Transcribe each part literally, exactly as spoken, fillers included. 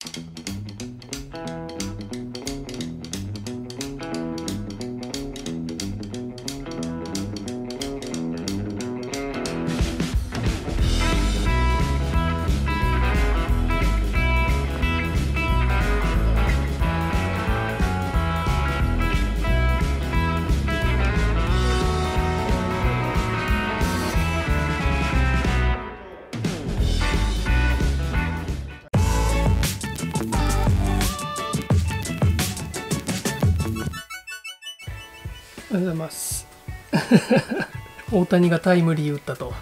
ありがとうございます大谷がタイムリー打ったと、は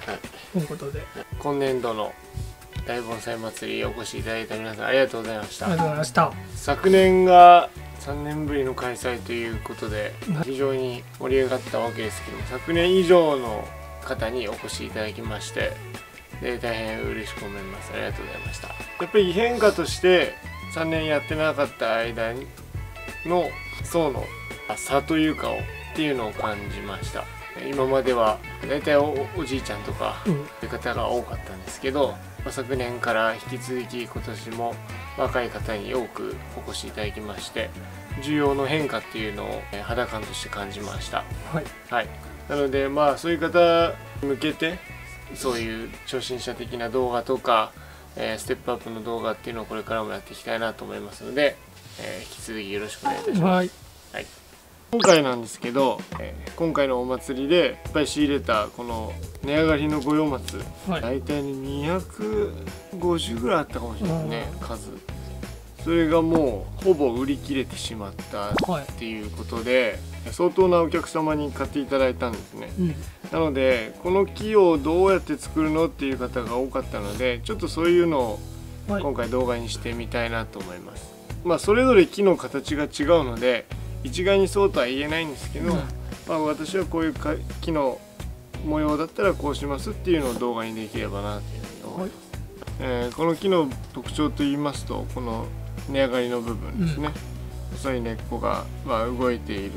い、いうことで、今年度の大盆栽祭りお越しいただいた皆さんありがとうございました。ありがとうございました。昨年がさんねんぶりの開催ということで非常に盛り上がったわけですけど、昨年以上の方にお越しいただきましてで大変嬉しく思います。ありがとうございました。やっぱり変化としてさんねんやってなかった間の層の差というかをっていうのを感じました。今まではだいたい お, おじいちゃんとかいう方が多かったんですけど、うん、昨年から引き続き今年も若い方に多くお越しいただきまして需要の変化っていうのを肌感として感じました。はい、はい、なのでまあそういう方に向けてそういう初心者的な動画とかステップアップの動画っていうのをこれからもやっていきたいなと思いますので、引き続きよろしくお願いいたします。はいはい、今回なんですけど、えー、今回のお祭りでいっぱい仕入れたこの値上がりの御用松、はい、大体にひゃくごじゅうぐらいあったかもしれないね、うん、数それがもうほぼ売り切れてしまったっていうことで、はい、相当なお客様に買っていただいたんですね、うん、なのでこの木をどうやって作るのっていう方が多かったのでちょっとそういうのを今回動画にしてみたいなと思います、はい、まあそれぞれ木の形が違うので一概にそうとは言えないんですけど、うん、まあ私はこういう木の模様だったらこうしますっていうのを動画にできればなというふうに思います、えー、この木の特徴といいますとこの根上がりの部分ですね、うん、細い根っこがまあ動いている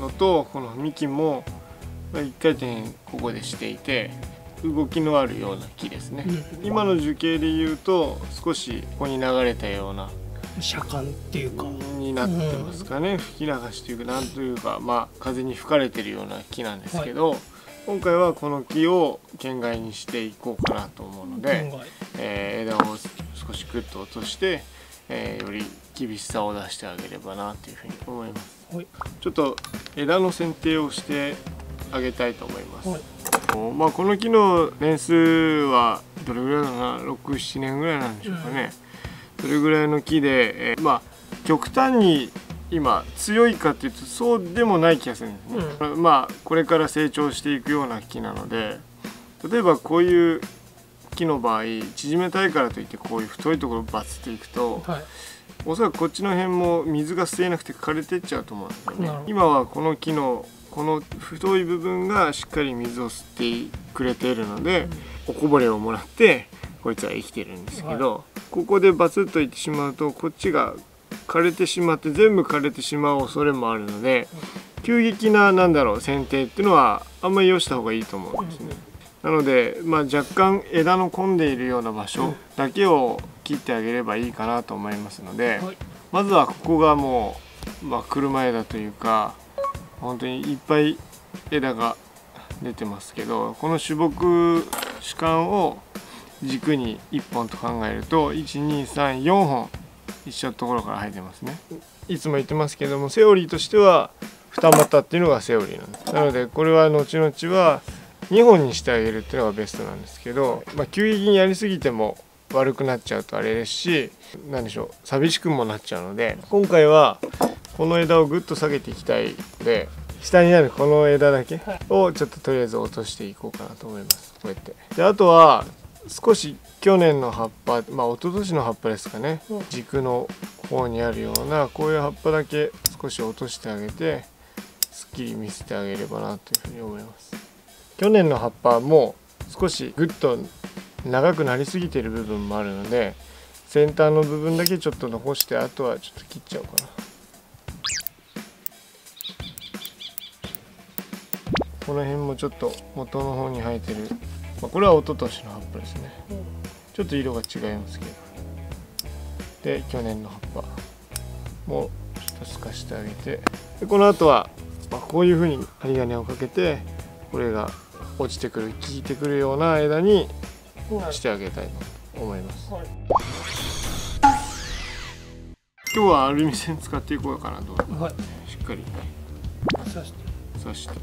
のとこの幹も一回転ここでしていて動きのあるような木ですね、うん、今の樹形でいうと少しここに流れたような車間っていうかになってますかね、うん、吹き流しというかなんというか、まあ、風に吹かれてるような木なんですけど、はい、今回はこの木を圏外にしていこうかなと思うので、えー、枝を少しクッと落として、えー、より厳しさを出してあげればなというふうに思います、はい、ちょっと枝の剪定をしてあげたいと思います、はい、まあ、この木の年数はどれぐらいかなろく、ななねんぐらいなんでしょうかね、うん、それぐらいの木で、えー、まあ極端に今強いかっていうとそうでもない気がするんですね、うん、まあこれから成長していくような木なので例えばこういう木の場合縮めたいからといってこういう太いところをバツっていくと、はい、おそらくこっちの辺も水が吸えなくて枯れてっちゃうと思うんですよね。今はこの木のこの太い部分がしっかり水を吸ってくれているので、うん、おこぼれをもらってこいつは生きてるんですけど、はい、ここでバツッといってしまうとこっちが枯れてしまって全部枯れてしまう恐れもあるので急激ななんだろう剪定っていうのはあんまり良した方がいいと思うんですね。なので、まあ、若干枝の混んでいるような場所だけを切ってあげればいいかなと思いますので、まずはここがもう、まあ、車枝というか本当にいっぱい枝が出てますけどこの主木主幹を軸にいっぽんと考えるといち、に、さん、よんほん一緒のところから生えてますね。いつも言ってますけどもセオリーとしてはに股っていうのがセオリーなんです。なのでこれは後々はにほんにしてあげるっていうのがベストなんですけど、まあ、急激にやりすぎても悪くなっちゃうとあれですし何でしょう寂しくもなっちゃうので今回はこの枝をぐっと下げていきたいので下にあるこの枝だけをちょっととりあえず落としていこうかなと思います。こうやってであとは少し去年の葉っぱまあ一昨年の葉っぱですかね、うん、軸の方にあるようなこういう葉っぱだけ少し落としてあげてすっきり見せてあげればなというふうに思います。去年の葉っぱも少しぐっと長くなりすぎている部分もあるので先端の部分だけちょっと残してあとはちょっと切っちゃおうかな。この辺もちょっと元の方に生えてるまあこれは一昨年の葉っぱですね。ちょっと色が違いますけどで去年の葉っぱもちょっと透かしてあげて、でこの後はこういうふうに針金をかけてこれが落ちてくる効いてくるような枝にしてあげたいと思います。はい、今日はアルミ線使っていこうかなと、はい、しっかり刺して刺して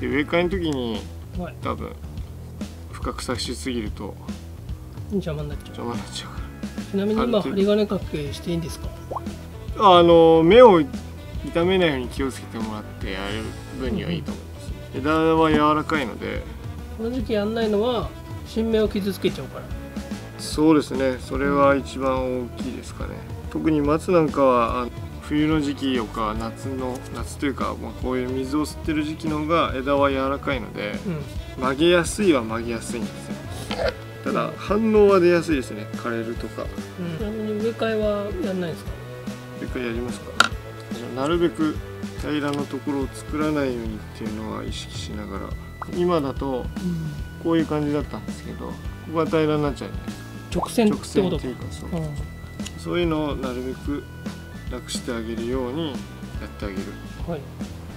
で植え替えの時に、はい、多分深く刺しすぎると邪魔になっちゃう。邪魔になっちゃうから。ちなみに今針金掛けしていいんですか？あの目を痛めないように気をつけてもらってやる分にはいいと思います。うん、枝は柔らかいので。この時期やんないのは新芽を傷つけちゃうから。そうですね。それは一番大きいですかね。うん、特に松なんかは冬の時期とか夏の夏というか、まあ、こういう水を吸ってる時期の方が枝は柔らかいので、うん、曲げやすいは曲げやすいんですよ。ただ反応は出やすいですね。枯れるとか。うん、ちなみに植え替えはやらないですか？植え替えやりますか？なるべく平らなところを作らないようにっていうのは意識しながら、今だとこういう感じだったんですけど、ここが平らになっちゃう、ね、直線ってことか。そういうのをなるべく楽してあげるようにやってあげる。はい、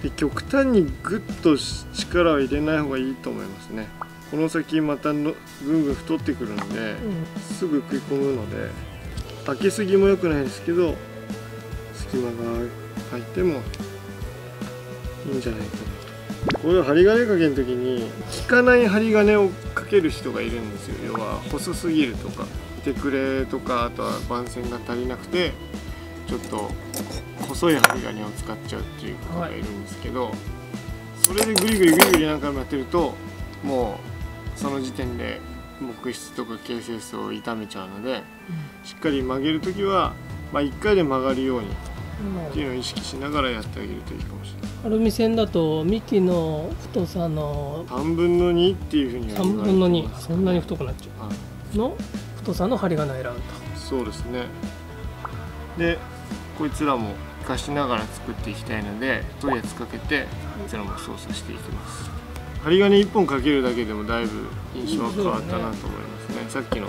で極端にグッと力を入れない方がいいと思いますね。この先またのぐんぐん太ってくるので、うん、すぐ食い込むので、開けすぎも良くないですけど隙間が入ってもいいんじゃないかなと。こういう針金かけの時に効かない針金をかける人がいるんですよ。要は細すぎるとか手くれとか、あとは番線が足りなくてちょっと細い針金を使っちゃうっていう方がいるんですけど、はい、それでグリグリグリグリ何回もやってるともうその時点で木質とか形成層を傷めちゃうので、うん、しっかり曲げる時は、まあ、いっかいで曲がるように。っていうのを意識しながらやってあげるといいかもしれない。アルミ線だと幹の太さのさんぶんのにっていうふうに言われてます。さんぶんのに、そんなに太くなっちゃう、はい、の太さの針金選んだ。そうですね。でこいつらも生かしながら作っていきたいので、太いやつかけてこいつらも操作していきます。針金いっぽんかけるだけでもだいぶ印象は変わったなと思いますね。さっきの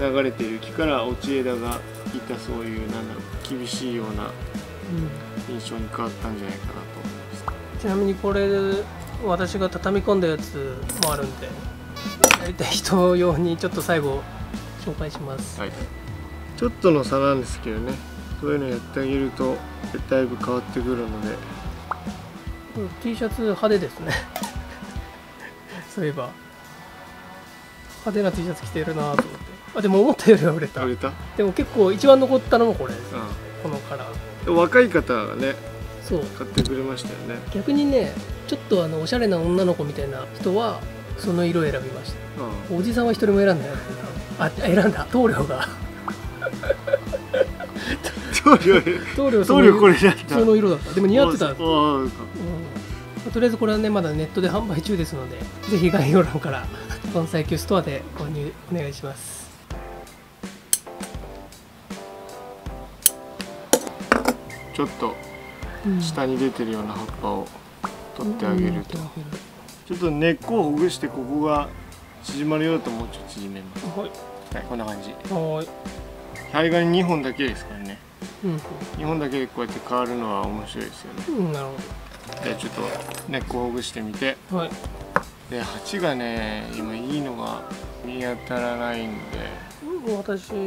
流れている木から落ち枝がいた、そういうなんだろう厳しいような印象に変わったんじゃないかなと思います。うん、ちなみにこれ私が畳み込んだやつもあるんで、やりたい人用にちょっと最後紹介します。はい、ちょっとの差なんですけどね、そういうのやってあげるとだいぶ変わってくるので。T シャツ派手ですねそういえば派手な T シャツ着てるなぁと思って。あ、でも思ったよりは売れた。売れた。でも結構一番残ったのもこれです、うん、このカラー。若い方がね、そう買ってくれましたよね。逆にね、ちょっとあのおしゃれな女の子みたいな人はその色を選びました、うん、おじさんは一人も選んだよ。あ、選んだ棟梁が棟梁棟梁棟梁これだった。その色だった。でも似合ってたんですよ。うん、とりあえずこれはねまだネットで販売中ですので、ぜひ概要欄から盆栽Qストアで購入お願いします。ちょっと下に出てるような葉っぱを取ってあげると、ちょっと根っこをほぐして、ここが縮まるようだともうちょっと縮めます。はい、はい、こんな感じ。針金にほんだけですからね、うん、にほんだけでこうやって変わるのは面白いですよね。うん、なるほど。じゃあちょっと根っこをほぐしてみて、はい、で鉢がね今いいのが見当たらないんで、うん、私これい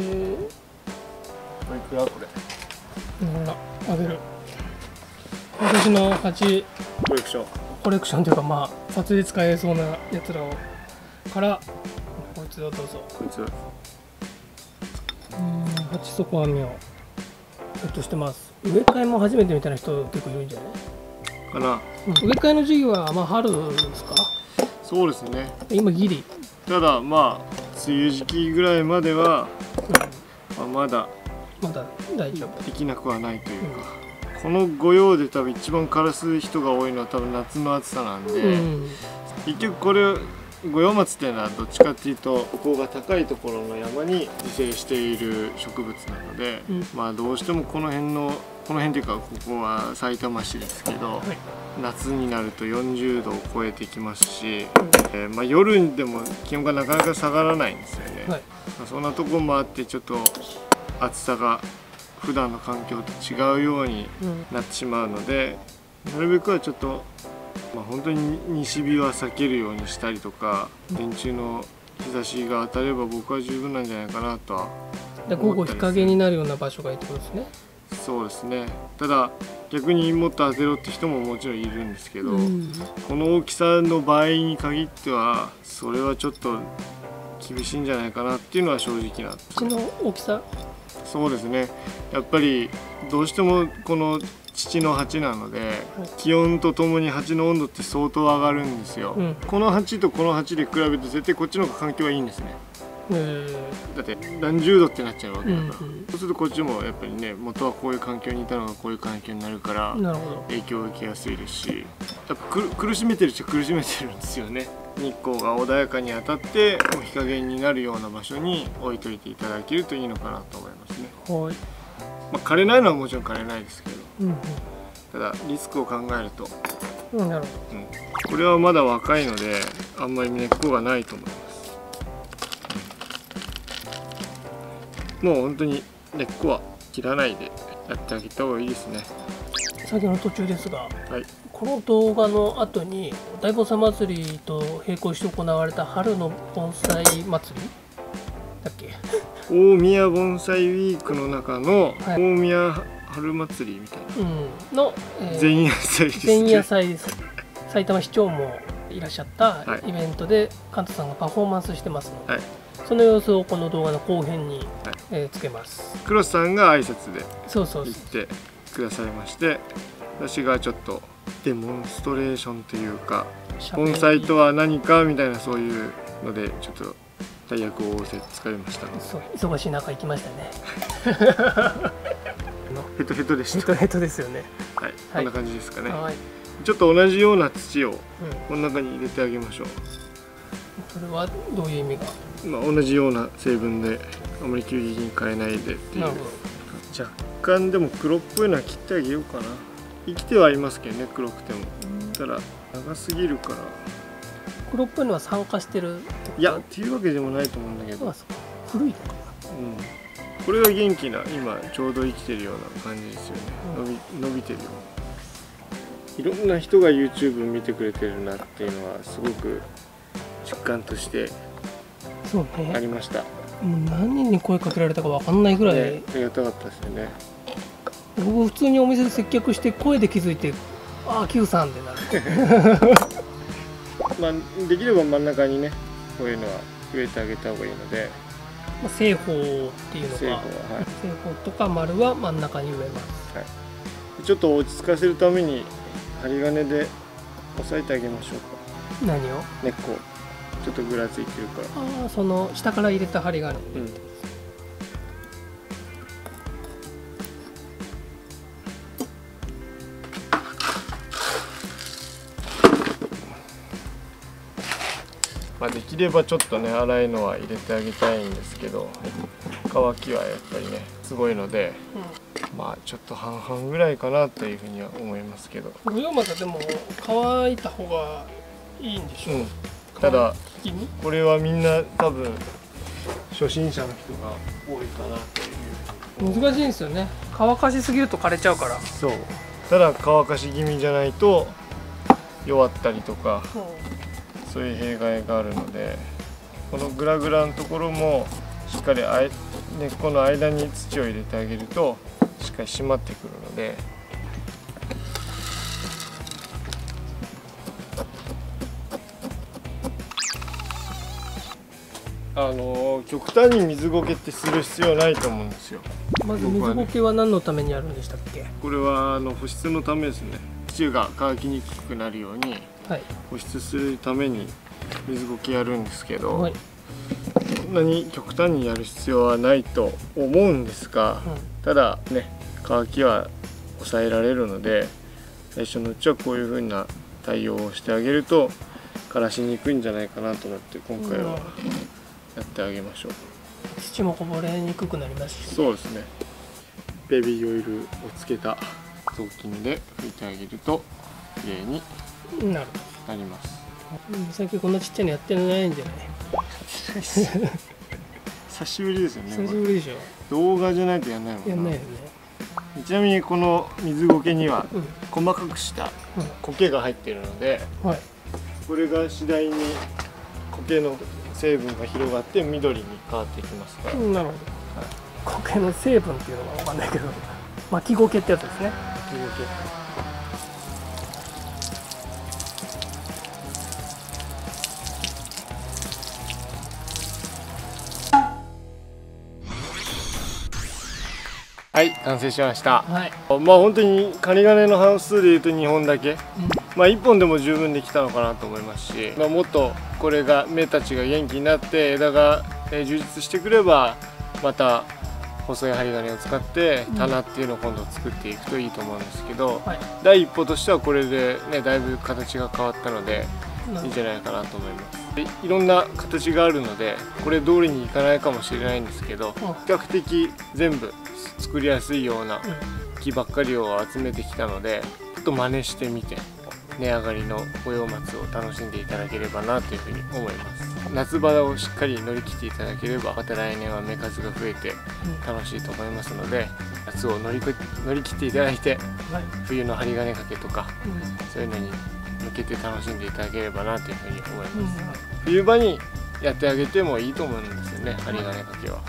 くらこれ、ほら、あげる。今年の鉢コレクションコレクションというか、まあ撮影使えそうなやつらをからこいつをどうぞ。こいつうん鉢底網をセットしてます。植え替えも初めてみたいな人結構いるんじゃないかな、うん、植え替えの時期はまあ春ですか？そうですね、今ギリ。ただまあ梅雨時期ぐらいまでは、うん、まあまだまだ大丈夫できなくはないというか、うん、この御用で多分一番枯らす人が多いのは多分夏の暑さなんで、うん、結局これ御用松っていうのはどっちかっていうとここが高いところの山に自生している植物なので、うん、まあどうしてもこの辺のこの辺っていうかここはさいたま市ですけど、はい、夏になるとよんじゅうどを超えてきますし、うん、えー、まあ夜でも気温がなかなか下がらないんですよね。はい、まあそんなとこもあってちょっと厚さが普段の環境と違うようになってしまうので、うん、なるべくはちょっと、まあ、本当に西日は避けるようにしたりとか、電柱の日差しが当たれば僕は十分なんじゃないかなとは思ったりする。午後日陰になるような場所がいいってことですね。そうですね。ただ逆にもっと当てろって人ももちろんいるんですけど、うん、この大きさの場合に限ってはそれはちょっと厳しいんじゃないかなっていうのは正直な。この大きさ。そうですね。やっぱりどうしてもこの土の鉢なので、はい、気温とともに鉢の温度って相当上がるんですよ。うん、この鉢とこの鉢で比べて絶対こっちの方が環境はいいんですね。だって何十度ってなっちゃうわけだから、うん、うん、そうするとこっちもやっぱりね、元はこういう環境にいたのがこういう環境になるから影響を受けやすいですし、やっぱ苦、苦しめてるっちゃ苦しめてるんですよね。日光が穏やかに当たってもう日陰になるような場所に置いといていただけるといいのかなと思いますね。はい、まあ枯れないのはもちろん枯れないですけど、うん、うん、ただリスクを考えると、うん、なるほど、うん、これはまだ若いのであんまり根っこがないと思います。もう本当に根っこは切らないでやってあげた方がいいですね。作業の途中ですが、はい、この動画の後に大菩薩祭りと並行して行われた春の盆栽祭りだっけ、大宮盆栽ウィークの中の大宮春祭りみたいな、はい、うん、の、えー、前夜祭です、ね、前夜祭です。埼玉市長もいらっしゃったイベントで、はい、カントさんがパフォーマンスしてますので、はい、その様子をこの動画の後編につけます。はい、クロスさんが挨拶で行ってくださいまして、私がちょっとデモンストレーションというか盆栽とは何かみたいな、そういうのでちょっと大役を仰せつかりましたので。そう、忙しい中行きましたね。ヘトヘトでした。ヘトヘトですよね。はい、こんな感じですかね。はい、ちょっと同じような土をこの中に入れてあげましょう。うん、それはどういう意味が。まあ同じような成分であまり急激に変えないでっていう。若干でも黒っぽいのは切ってあげようかな。生きてはいますけどね、黒くても。ただ長すぎるから。黒っぽいのは酸化してるってこと？いやっていうわけでもないと思うんだけど。古いのかな。うん。これが元気な今ちょうど生きてるような感じですよね。うん、伸び伸びてるような。いろんな人が YouTube 見てくれてるなっていうのはすごく実感として。そうね、ありました。もう何人に声かけられたかわかんないぐらい、ね、ありがたかったですよね。僕普通にお店で接客して声で気づいて「ああ Q さん」ってなる。まあできれば真ん中にね、こういうのは植えてあげた方がいいので、まあ、正方っていうのが正方、はい、正方とか丸は真ん中に植えます、はい、ちょっと落ち着かせるために針金で押さえてあげましょうか。何を？根っこちょっとぐらついてるから。ああ、その下から入れた針がある。うん、まあできればちょっとね、粗いのは入れてあげたいんですけど、乾きはやっぱりねすごいので、うん、まあちょっと半々ぐらいかなというふうには思いますけど。これはまたでも乾いた方がいいんでしょう。うん、ただこれはみんな多分初心者の人が多いかなという。難しいんですよね、乾かしすぎると枯れちゃうから。そう、ただ乾かし気味じゃないと弱ったりとか、うん、そういう弊害があるので、このグラグラのところもしっかりあい根っこの間に土を入れてあげるとしっかり締まってくるので。あの極端に水苔ってする必要はないと思うんですよ。まず水苔は何のためにあるんでしたっけ？これはあの保湿のためですね。土が乾きにくくなるように保湿するために水苔やるんですけど、はい、そんなに極端にやる必要はないと思うんですが、うん、ただね乾きは抑えられるので、最初のうちはこういうふうな対応をしてあげると枯らしにくいんじゃないかなと思って、今回は。うん、やってあげましょう。土もこぼれにくくなりますし、ね、そうですね。ベビーオイルをつけた雑巾で拭いてあげると綺麗になります。うん、最近こんなちっちゃいのやってないんじゃない？久しぶりですよね。久しぶりでしょ。動画じゃないとやんないもんな。やんないよね。ちなみにこの水苔には細かくした苔が入っているので、うんはい、これが次第に苔の成分が広がって緑に変わっていきますから。なるほど。はい、苔の成分っていうのはわかんないけど、巻き苔ってやつですね。巻き苔。はい、完成しました。はい、まあ本当に針金の半数でいうとにほんだけ、うん、まあいっぽんでも十分できたのかなと思いますし、まあ、もっとこれが芽たちが元気になって枝が充実してくれば、また細い針金を使って棚っていうのを今度作っていくといいと思うんですけど、うんはい、第一歩としてはこれでね、だいぶ形が変わったのでいいんじゃないかなと思います。いろんな形があるのでこれ通りにいかないかもしれないんですけど、比較的全部作りやすいような木ばっかりを集めてきたので、ちょっと真似してみて根上がりの五葉松を楽しんでいただければなというふうに思います。夏場をしっかり乗り切っていただければまた来年は芽数が増えて楽しいと思いますので、夏を乗りこ乗り切っていただいて、冬の針金掛けとかそういうのに向けて楽しんでいただければなというふうに思います、うん、冬場にやってあげてもいいと思うんですよね、針金掛けは。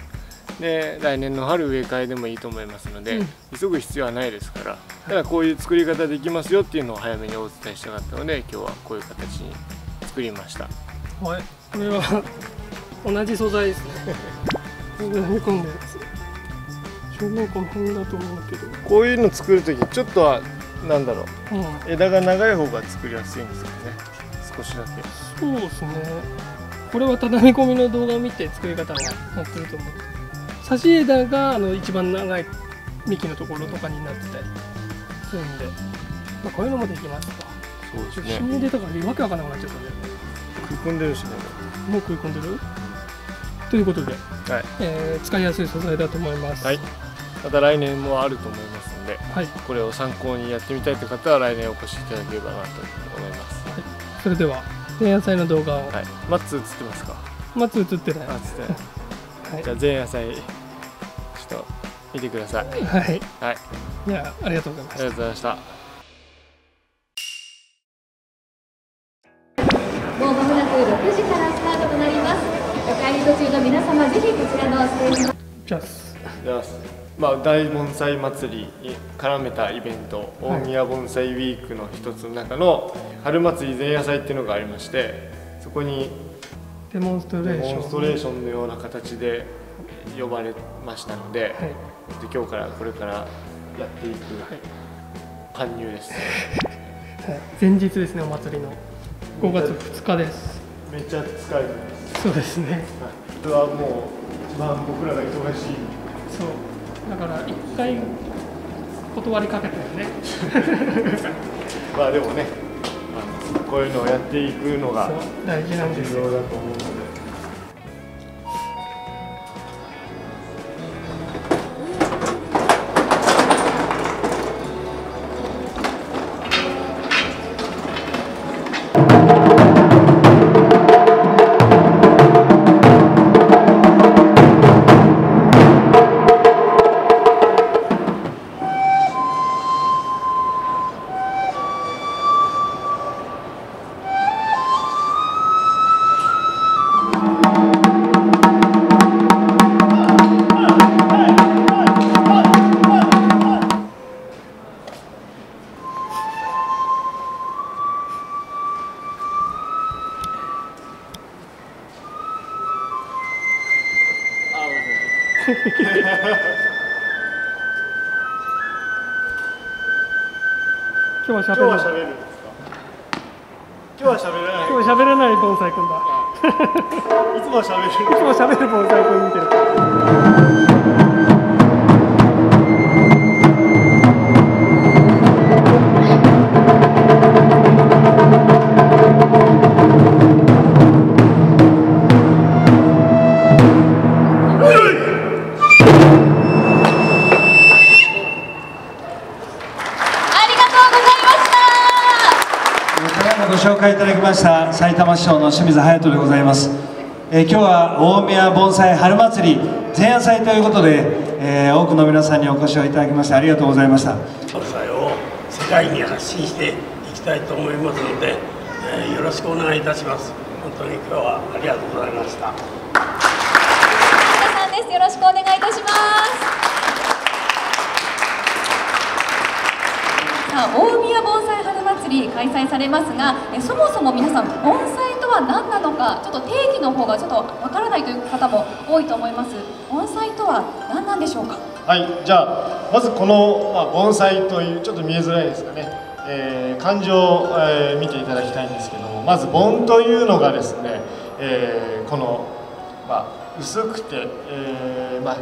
で来年の春植え替えでもいいと思いますので、うん、急ぐ必要はないですから、ただこういう作り方できますよっていうのを早めにお伝えしたかったので、今日はこういう形に作りました。はい、これは同じ素材ですね。表面この辺だと思うけど、こういうの作る時ちょっとはなんだろう、うん、枝が長い方が作りやすいんですよね、少しだけ。そうですね、これは畳み込みの動画を見て作り方がなってると思う。挿し枝があの一番長い幹のところとかになってたりするんで、まあ、こういうのもできますと。そうですね、新枝だからわけわかんなくなっちゃったんだよね。食い込んでるしね。もう食い込んでるということで、はいえー、使いやすい素材だと思います、はい、また来年もあると思います。はい、これを参考にやってみたいという方は来年お越しいただければなと思います、はい、それでは前夜祭の動画を、はい、マッツ映ってますか？マッツ映ってない、マッツってない。じゃあ前夜祭ちょっと見てください。はい、はい、いやありがとうございました。ありがとうございました。もう間もなくろくじからスタートとなります。お帰り途中の皆様、ぜひこちらのステージにチャンスチャンスまあ、大盆栽祭りに絡めたイベント、大宮盆栽ウィークの一つの中の春祭り前夜祭っていうのがありまして、そこにデモンストレーション、デモンストレーションのような形で呼ばれましたので、はい、今日からこれからやっていく搬入です、はい、前日ですね、お祭りのごがつふつかです。めっちゃ疲れてます。そうですね、はい、これはもう一番僕らが忙しい。そうだから一回断りかけたよね。まあでもね、あのこういうのをやっていくのが大事なんですよ。重要だと思うので。今日は喋れるんですか？今日は喋れない。今日は喋れない盆栽君だ。いつも喋る。いつも喋る盆栽君見てる。ご紹介いただきました、さいたま市長の清水勇人でございます。えー、今日は大宮盆栽春祭り前夜祭ということで、えー、多くの皆さんにお越しをいただきましてありがとうございました。盆栽を世界に発信していきたいと思いますので、えー、よろしくお願いいたします。本当に今日はありがとうございました。皆さんです。よろしくお願いいたします。大宮盆栽春祭り開催されますが、そもそも皆さん盆栽とは何なのか、ちょっと定義の方がちょっとわからないという方も多いと思います。盆栽とは何なんでしょうか？はい、じゃあまずこの、まあ、盆栽というちょっと見えづらいですかね、えー、漢字を、えー、見ていただきたいんですけども、まず盆というのがですね、えー、この、まあ、薄くて、えーまあ、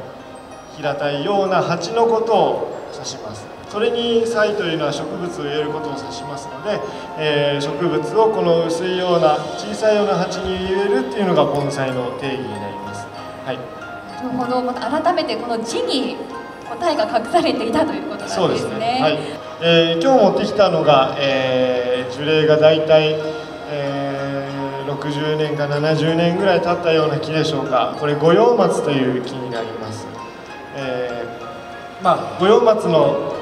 平たいような鉢のことを指します。それに栽というのは植物を植えることを指しますので、えー、植物をこの薄いような小さいような鉢に植えるっていうのが盆栽の定義になります。はい。なるほど。また改めてこの字に答えが隠されていたということなんですね。そうですね。はい。えー、今日持ってきたのが、えー、樹齢がだいたい、えー、ろくじゅうねんかななじゅうねんぐらい経ったような木でしょうか。これ五葉松という木になります。えー、まあ五葉松の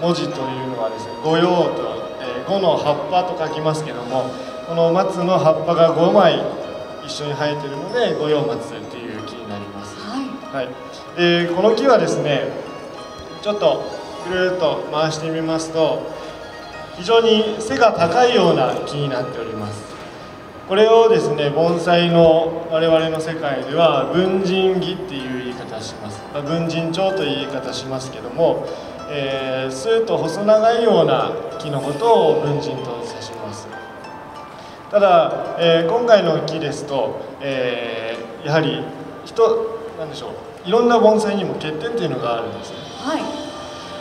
文字というのはですね、五葉と、えー、五の葉っぱと書きますけども、この松の葉っぱがごまい一緒に生えているので五葉松という木になります。はい、はい、えー、この木はですね、ちょっとぐるっと回してみますと非常に背が高いような木になっております。これをですね、盆栽の我々の世界では文人木っていう言い方をします。文人蝶という言い方をしますけども、えー、スーッと細長いような木のことを文人と指します。ただ、えー、今回の木ですと、えー、やはり人なんでしょう、いろんな盆栽にも欠点というのがあるんですね。はい、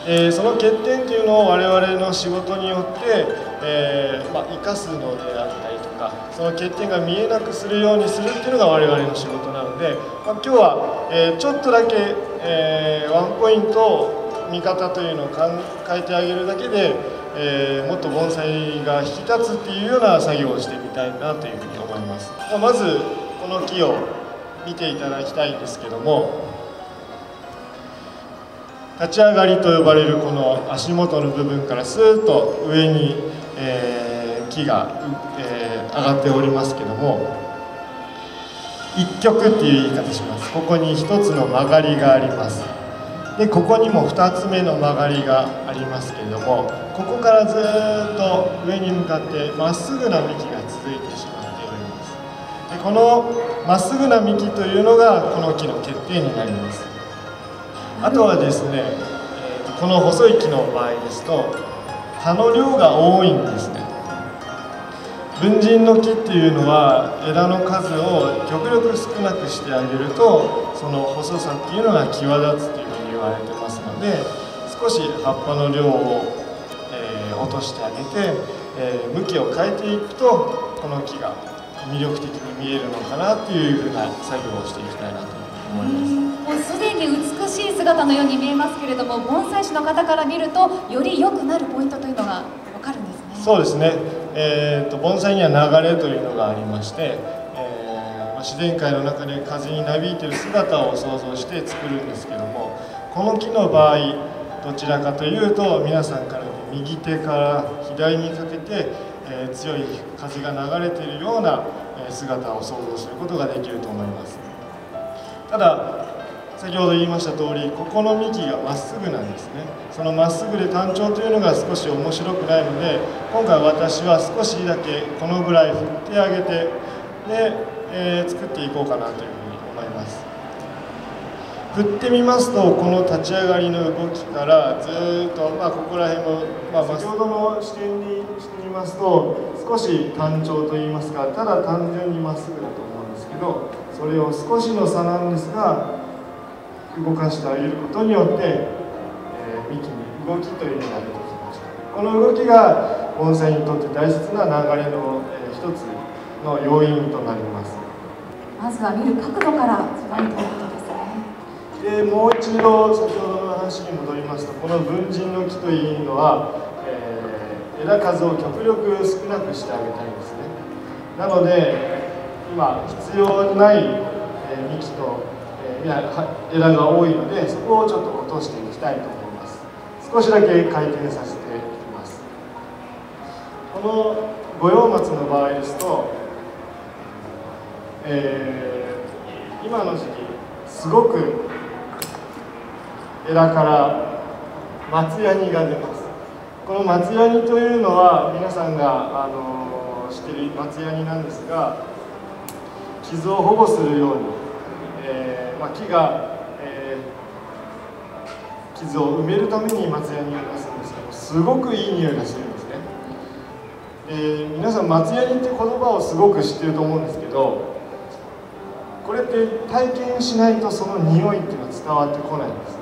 えー、その欠点というのを我々の仕事によって、えーまあ、生かすのであったりとか、その欠点が見えなくするようにするっていうのが我々の仕事なので、まあ、今日は、えー、ちょっとだけ、えー、ワンポイント見方というのを変えてあげるだけで、えー、もっと盆栽が引き立つっていうような作業をしてみたいなというふうに思います。まずこの木を見ていただきたいんですけども、立ち上がりと呼ばれるこの足元の部分からスーッと上に、えー、木が、えー、上がっておりますけども、一曲っていう言い方します。ここに一つの曲がりがあります。でここにもふたつめの曲がりがありますけれども、ここからずっと上に向かってまっすぐな幹が続いてしまっております。でこのまっすぐな幹というのがこの木の欠点になります。あとはですね、えー、この細い木の場合ですと葉の量が多いんですね。文人の木っていうのは枝の数を極力少なくしてあげると、その細さっていうのが際立つという言われてますので、少し葉っぱの量を、えー、落としてあげて、えー、向きを変えていくとこの木が魅力的に見えるのかなというふうな作業をしていきたいなと思います。もうすでに美しい姿のように見えますけれども、盆栽師の方から見るとより良くなるポイントというのが分かるんですね。そうですね、えー、と盆栽には流れというのがありまして、えー、自然界の中で風になびいている姿を想像して作るんですけども、この木の場合どちらかというと皆さんから右手から左にかけて、えー、強い風が流れているような姿を想像することができると思います。ただ先ほど言いました通り、ここの幹がまっすぐなんですね。そのまっすぐで単調というのが少し面白くないので、今回私は少しだけこのぐらい振ってあげてで、えー、作っていこうかなというふうに思います。振ってみますと、この立ち上がりの動きからずっと、まあ、ここら辺も、まあ、先ほどの視点にしてみますと少し単調といいますか、ただ単純にまっすぐだと思うんですけど、それを少しの差なんですが動かしてあげることによって、えー、幹に動きというのが出てきました。この動きが盆栽にとって大切な流れの、えー、一つの要因となります。まずは見る角度から違うということです。でもう一度先ほどの話に戻りますと、この文人の木というのは、えー、枝数を極力少なくしてあげたいんですね。なので今必要ない、えー、幹と、えー、枝が多いので、そこをちょっと落としていきたいと思います。少しだけ回転させていきます。この五葉松の場合ですと、えー、今の時期すごく枝から松ヤニが出ます。この松ヤニというのは皆さんがあの知っている松ヤニなんですが、傷を保護するように、えーまあ、木が、えー、傷を埋めるために松ヤニを出すんですけど、すごくいい匂いがするんですね。えー、皆さん松ヤニって言葉をすごく知ってると思うんですけど、これって体験しないとその匂いっていうのは伝わってこないんです。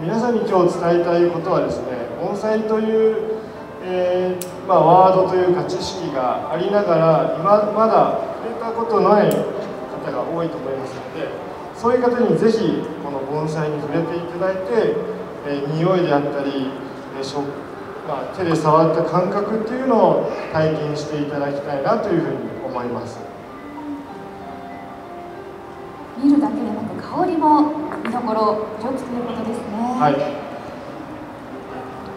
皆さんに今日伝えたいことはですね、盆栽という、えーまあ、ワードというか知識がありながら今まだ触れたことない方が多いと思いますので、そういう方にぜひこの盆栽に触れていただいて、えー、匂いであったり、えーしょまあ、手で触った感覚っていうのを体験していただきたいなというふうに思います。見るだけでなく香りも見どころ上手ということですね。はい、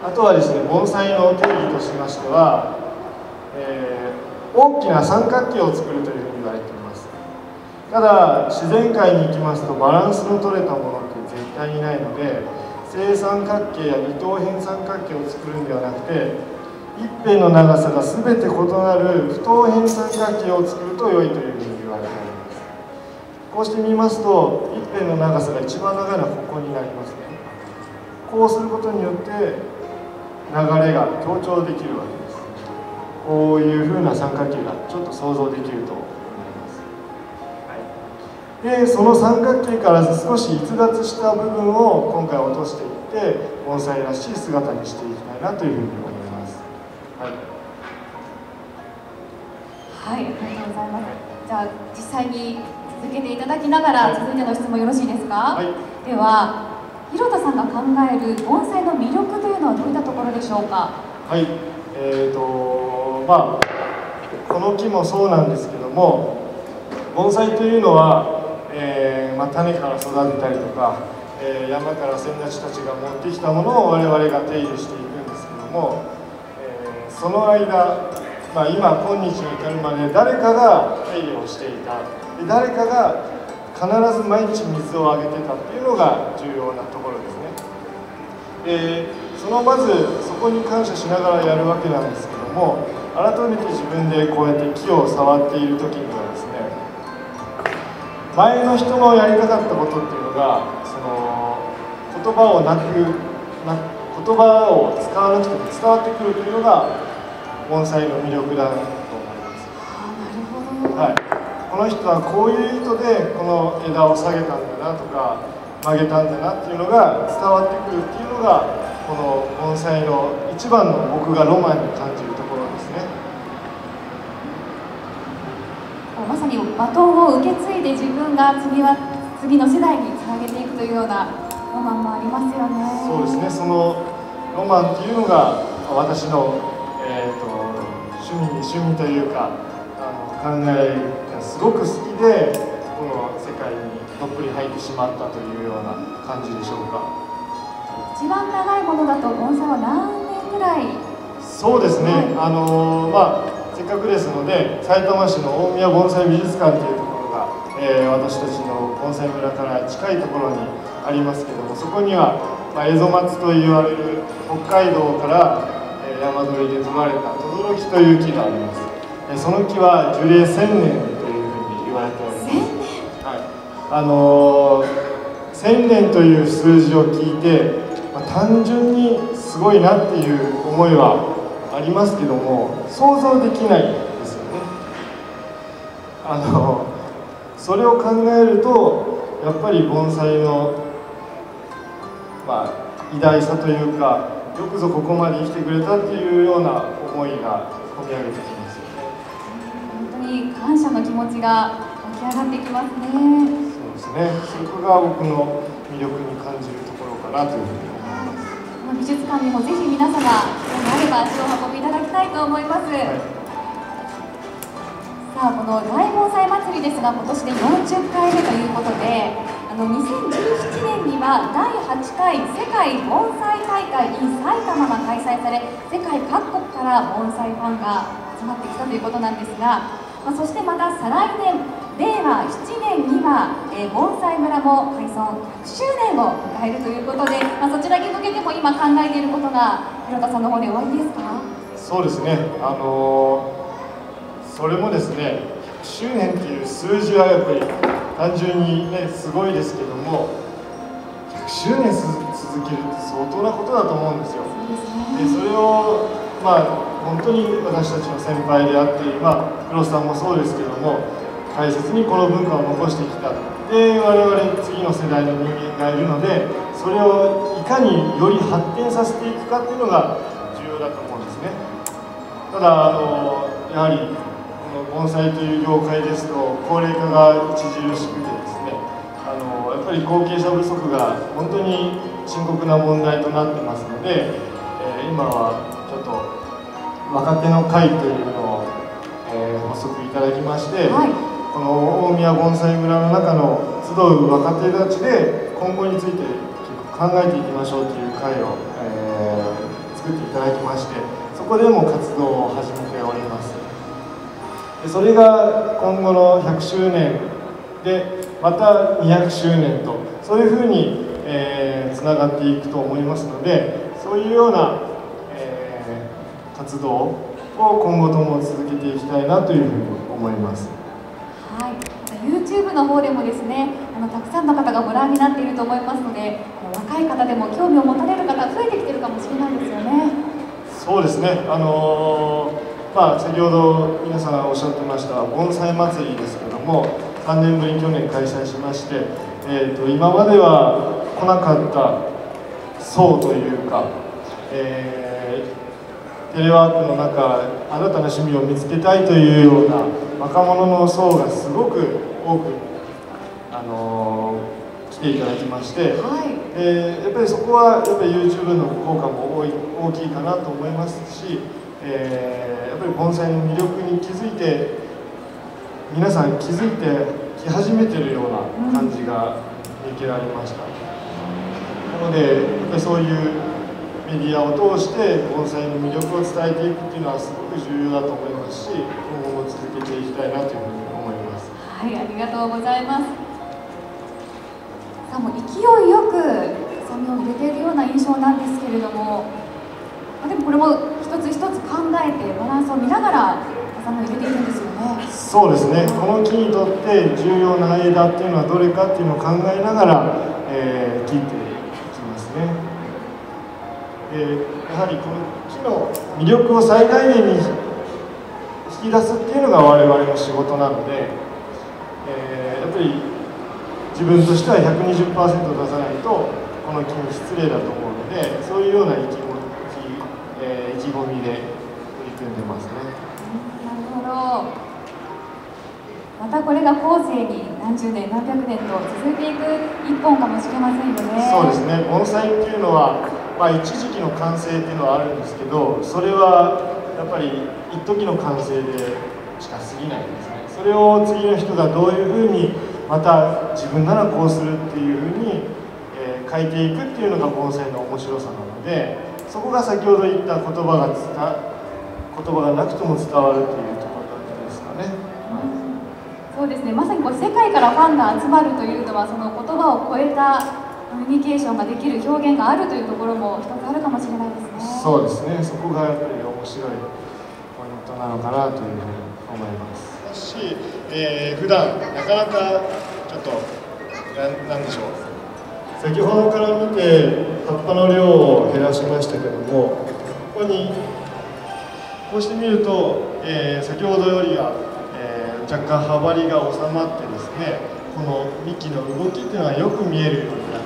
あとはですね、盆栽の定義としましては、えー、大きな三角形を作るというふうに言われています。ただ自然界に行きますとバランスの取れたものって絶対にないので、正三角形や二等辺三角形を作るんではなくて、一辺の長さが全て異なる不等辺三角形を作ると良いというふうに言われています。こうしてみますと、一辺の長さが一番長いのはここになりますね。こうすることによって流れが強調できるわけです。こういうふうな三角形がちょっと想像できると思います、はい、でその三角形から少し逸脱した部分を今回落としていって、盆栽らしい姿にしていきたいなというふうに思います。はい、はい、ありがとうございます。じゃあ実際に続けていただきながら、続いての質問よろしいですか。はい、では広田さんが考える盆栽の魅力というのはどういったところでしょうか。はい、えーとまあ、この木もそうなんですけども、盆栽というのは、えーまあ、種から育てたりとか、えー、山から先達たちが持ってきたものを我々が手入れしていくんですけども、えー、その間、まあ、今今日に至るまで誰かが手入れをしていた。で誰かが必ず毎日水をあげてたっていうのが重要なところですね。えー、そのまずそこに感謝しながらやるわけなんですけども、改めて自分でこうやって木を触っている時にはですね、前の人のやりたかったことっていうのが、その言葉をなくな言葉を使わなくても伝わってくるというのが盆栽の魅力だと思います。なるほど。はい、この人はこういう意図でこの枝を下げたんだなとか曲げたんだなっていうのが伝わってくるっていうのが、この盆栽の一番の僕がロマンに感じるところですね。まさにバトンを受け継いで自分が次は次の世代につなげていくというようなロマンもありますよね。そうですね、そのロマンっていうのが私の、えーと、趣味に趣味というかあの考えすごく好きで、この世界にどっぷり入ってしまったというような感じでしょうか。一番長いものだと盆栽は何年ぐらい？そうですね、はい、あのまあ、せっかくですので、さいたま市の大宮盆栽美術館というところが、えー、私たちの盆栽村から近いところにありますけども、そこには、まあ、蝦夷松といわれる北海道から、えー、山鳥で採られたトドロキという木があります。えー、その木は樹齢千年あの千年という数字を聞いて、まあ、単純にすごいなっていう思いはありますけども、想像できないですよね。あのそれを考えると、やっぱり盆栽の、まあ、偉大さというか、よくぞここまで生きてくれたっていうような思いが込み上げてきますよね。本当に感謝の気持ちが湧き上がってきますね。ですね、そこが僕の魅力に感じるところかなというふうに思います。この美術館にもぜひ皆様、あれば足を運びいただきたいと思います。はい、ささあ、この大盆栽祭りですが、今年でよんじゅっかいめということで、あのにせんじゅうななねんにはだいはちかい世界盆栽大会 in 埼玉が開催され、世界各国から盆栽ファンが集まってきたということなんですが、まあ、そしてまた再来年、れいわしちねんには、えー、盆栽村も開村ひゃくしゅうねんを迎えるということで、まあ、そちらに向けても今考えていることが、廣田さんの方でおありですか？そうですね、あのーそれもですね、ひゃくしゅうねんという数字はやっぱり単純にね、すごいですけども、ひゃくしゅうねん続けるって相当なことだと思うんですよ。でそれを、まあ、本当に私たちの先輩であって、まあ、黒須さんもそうですけども、大切にこの文化を残してきた。で、我々次の世代の人間がいるので、それをいかにより発展させていくかっていうのが重要だと思うんですね。ただ、あのやはり盆栽という業界ですと高齢化が著しくてですね、あのやっぱり後継者不足が本当に深刻な問題となってますので、えー、今はちょっと若手の会というのを、えー、発足いただきまして、はい、この大宮盆栽村の中の集う若手たちで今後について考えていきましょうという会を、えー、作っていただきまして、そこでも活動を始めております。それが今後のひゃくしゅうねんで、またにひゃくしゅうねんと、そういうふうに、えー、つながっていくと思いますので、そういうような、えー、活動を今後とも続けていきたいなというふうに思います。はい、YouTube の方でもですね、あのたくさんの方がご覧になっていると思いますので、若い方でも興味を持たれる方増えてきてるかもしれないですよね。そうですね、あのーまあ、先ほど皆さんおっしゃってました盆栽祭りですけども、さんねんぶりに去年開催しまして、えー、と今までは来なかった層というか、えー、テレワークの中新たな趣味を見つけたいというような若者の層がすごく多く、あのー、来ていただきまして、はい、えー、やっぱりそこはやっぱり YouTube の効果も多い大きいかなと思いますし、えー、やっぱり盆栽の魅力に気づいて、皆さん気づいてき始めてるような感じが見受けられました。なのでやっぱりそういうメディアを通して盆栽の魅力を伝えていくっていうのはすごく重要だと思いますし、今後も続けていきたいなというふうに思います。はい、ありがとうございます。さあ、もう勢いよくサメを入れているような印象なんですけれども、でもこれも一つ一つ考えてバランスを見ながらサメを入れているんですよね。そうですね、この木にとって重要な枝っていうのはどれかっていうのを考えながら、えー、切っていきますね。でやはりこの木の魅力を最大限に引き出すっていうのが我々の仕事なので、えー、やっぱり自分としては ひゃくにじゅっパーセント 出さないとこの木に失礼だと思うので、そういうような生き物意気込みで取り組んでますね。なるほど。またこれが後世に何十年何百年と続いていく一本かもしれませんよね。そうですね、盆栽っていうのは、まあ、一時期の完成っていうのはあるんですけど、それはやっぱり一時の完成でしか過ぎないんですね。それを次の人がどういうふうにまた自分ならこうするっていうふうに、えー、変えていくっていうのが盆栽の面白さなので。そこが先ほど言った言葉がつた言葉がなくとも伝わるというところですかね。うん、そうですね、まさにこう世界からファンが集まるというのは、その言葉を超えたコミュニケーションができる表現があるというところも一つあるかもしれないですね。そうですね、そこがやっぱり面白いポイントなのかなというふうに思いますし、えー、普段なかなかちょっと何でしょう、先ほどから見て葉っぱの量を減らしましたけども、ここにこうしてみると、えー、先ほどよりは、えー、若干葉張りが収まってですね、この幹の動きっていうのがよく見えるようになっ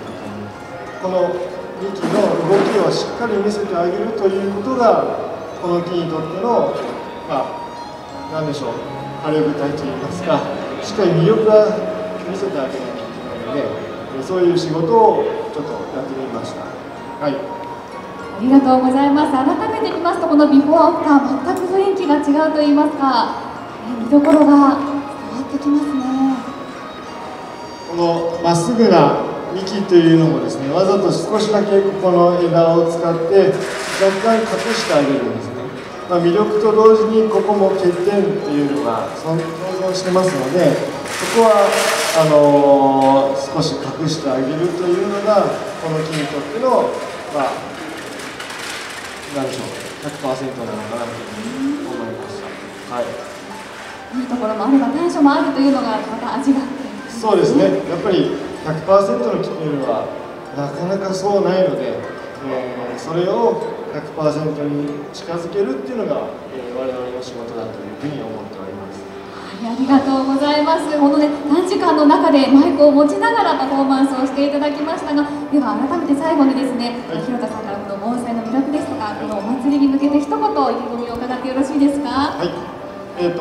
たと思います。この幹の動きをしっかり見せてあげるということが、この木にとっての、まあ、何でしょう、晴れ舞台といいますか、しっかり魅力が見せてあげなきゃいけないので、そういう仕事をちょっとやってみました。はい、ありがとうございます。改めて見ますと、このビフォーアフター、全く雰囲気が違うと言いますか、えー、見どころが伝わってきますね。このまっすぐな幹というのもですね、わざと少しだけこの枝を使って若干隠してあげるんですね。まあ、魅力と同時にここも欠点っていうのが存在してますので、そこはあのー、少し隠してあげるというのがこの木にとっての、まあ、なんでしょう、 ひゃくパーセント なのかなと思いました。はい、いいところもあれば短所もあるというのがまた味があって、そうですね、やっぱり ひゃくパーセント の木というのはなかなかそうないので、えー、それを ひゃくパーセント に近づけるっていうのが、えー、我々の仕事だというふうに思っております。はい、ありがとうございます。本当ね、短時間の中でマイクを持ちながらパフォーマンスをしていただきましたが、では改めて最後にですね、はい、広田さんからこの盆栽の魅力ですとか、このお祭りに向けて一言意気込みを伺ってよろしいですか。はい、えーと、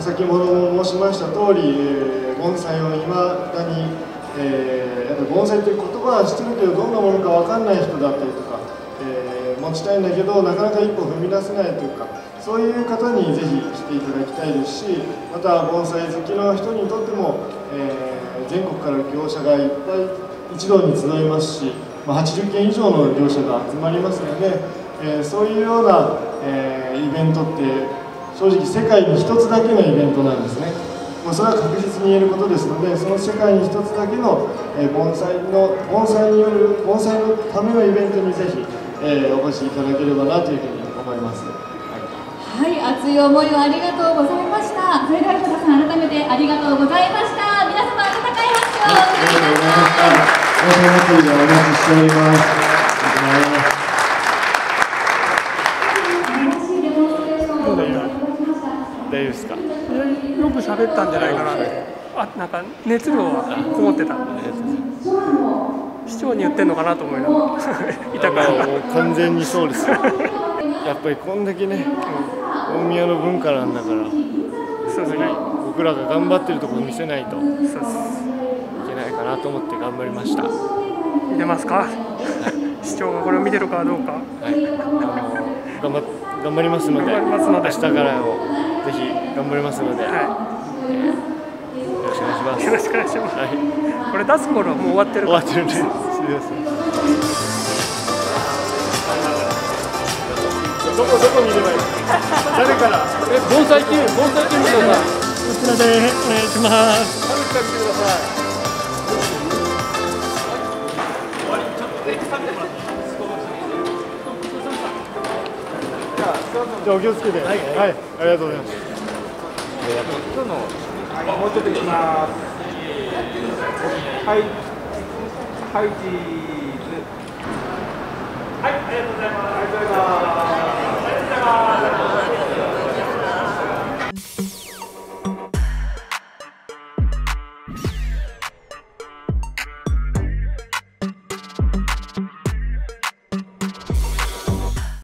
先ほども申しました通り、盆栽をいまだに、えー、盆栽という言葉は知ってるけどどんなものか分かんない人だったりとか、えー、持ちたいんだけどなかなか一歩踏み出せないというか、そういう方にぜひ来ていただきたいですし、また盆栽好きの人にとっても、えー、全国から業者がいっぱい一堂に集いますし、まあ、はちじゅっけん以上の業者が集まりますので、えー、そういうような、えー、イベントって正直世界に一つだけのイベントなんですね。まあそれは確実に言えることですので、その世界に一つだけの、えー、盆栽の盆栽による盆栽のためのイベントにぜひ、えー、お越しいただければなというふうに思います。はい、はい、熱い思いをありがとうございました。それでは広田さん、改めてありがとうございました。皆様温かい拍手をお願いします。ありがとうございました。お待ちしております。大丈夫ですか。よく喋ったんじゃないかな。あ、なんか熱量はこもってた。市長に言ってんのかなと思いながらいたから。完全にそうです。やっぱりこんだけね、大宮の文化なんだから。そうですね。僕らが頑張ってるところ見せないといけないかなと思って頑張りました。見てますか。市長がこれを見てるかどうか。はい。頑張っ。頑張りますので、明日からをぜひ頑張りますので、はい、えー、よろしくお願いします。よろしくお願いします。はい、これ出す頃はもう終わってるから。終わってるんです。どこどこ見ればいい？誰から？え、盆栽キュー、盆栽キュー見てください。こちらでお願いします。食べてみてください。じゃあお気をつけて。はい、はい、ありがとうございます。今日のもうちょっといきます。はい、はい、チーズ。はい、ありがとうございます。ありがとうございます。